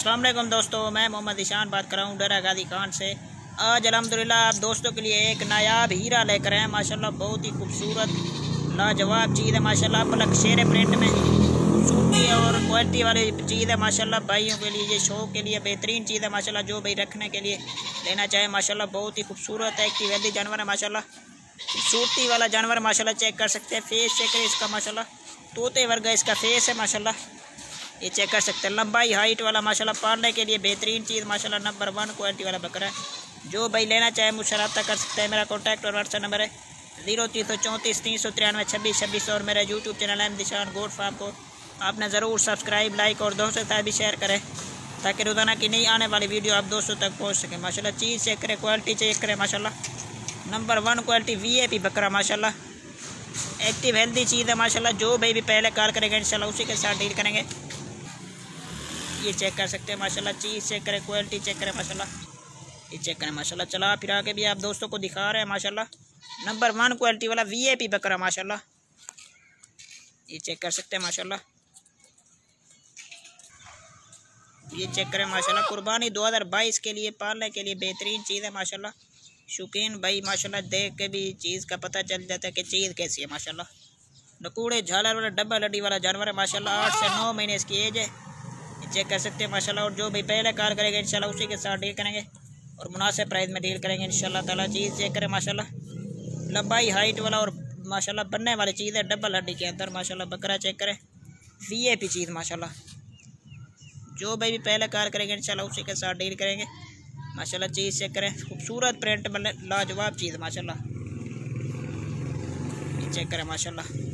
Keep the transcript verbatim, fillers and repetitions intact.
अस्सलाम वालेकुम दोस्तों, मैं मोहम्मद ईशान बात कर रहा हूँ डेरा गाजी खान से। आज अल्हम्दुलिल्लाह आप दोस्तों के लिए एक नायाब हीरा लेकर आए हैं। माशाल्लाह बहुत ही खूबसूरत लाजवाब चीज़ है। माशाल्लाह पलक शेर प्रिंट में खूबसूरती और क्वालिटी वाली चीज़ है। माशाल्लाह भाइयों के लिए, ये शौक के लिए बेहतरीन चीज़ है। माशाल्लाह जो भाई रखने के लिए लेना चाहे, माशाल्लाह बहुत ही खूबसूरत है। एक वैली जानवर है, माशाल्लाह खूबसूरती वाला जानवर। माशाल्लाह चेक कर सकते हैं, फेस चेक करें इसका। माशाल्लाह तोते वर्गा इसका फेस है। माशाल्लाह ये चेक कर सकते हैं, लंबाई हाइट वाला। माशाल्लाह पालने के लिए बेहतरीन चीज़। माशाल्लाह नंबर वन क्वालिटी वाला बकरा है। जो भाई लेना चाहे मुझसे रब्ता कर सकते हैं। मेरा कॉन्टैक्ट और व्हाट्सअप नंबर है जीरो तीन सौ चौंतीस तीन सौ तिरानवे छब्बीस छब्बीस और मेरा यूट्यूब चैनल एम दिशान गोड फाप को आपने ज़रूर सब्सक्राइब, लाइक और दोस्तों के साथ भी शेयर करें, ताकि रोज़ाना की नई आने वाली वीडियो आप दोस्तों तक पहुँच सकें। माशाल्लाह चीज़ चेक करें, क्वालिटी चेक करें। माशाल्लाह number one quality V A P बकरा। माशाल्लाह एक्टिव हेल्दी चीज़ है। माशाल्लाह जो भाई भी पहले कॉल करेंगे इंशाल्लाह उसी के साथ डील करेंगे। ये चेक कर सकते हैं, माशाल्लाह चीज़ चेक करें, क्वालिटी चेक करें। माशाल्लाह ये चेक करें, माशाल्लाह चला फिरा के भी आप दोस्तों को दिखा रहे हैं। माशाल्लाह नंबर वन क्वालिटी वाला वीआईपी बकरा। माशाल्लाह ये चेक कर सकते हैं, माशाल्लाह ये चेक करें। माशाल्लाह कुर्बानी दो हज़ार बाईस के लिए पालने के लिए बेहतरीन चीज़ है। माशाल्लाह शौकीन भाई माशाल्लाह देख के भी चीज़ का पता चल जाता है कि चीज़ कैसी है। माशाल्लाह नकूड़े झालर वाला डब्बा लड्डी वाला जानवर है। माशाल्लाह आठ से नौ महीने इसकी एज है। चेक कर सकते हैं, माशाल्लाह। और जो भी पहले कार करेगा इंशाल्लाह उसी के साथ डील करेंगे और मुनासिब प्राइस में डील करेंगे इंशाल्लाह ताला। चीज़ चेक करें, माशाल्लाह लंबाई हाइट वाला और माशाल्लाह बनने वाली चीज़ है। डब्बल हड्डी के अंदर माशाल्लाह बकरा चेक करें, वी ए पी चीज़। माशाल्लाह जो भाई भी पहले कार करेंगे इंशाल्लाह उसी के साथ डील करेंगे। माशाल्लाह चीज़ चेक करें, खूबसूरत प्रिंट में लाजवाब चीज़। माशाल्लाह चेक करें, माशाल्लाह।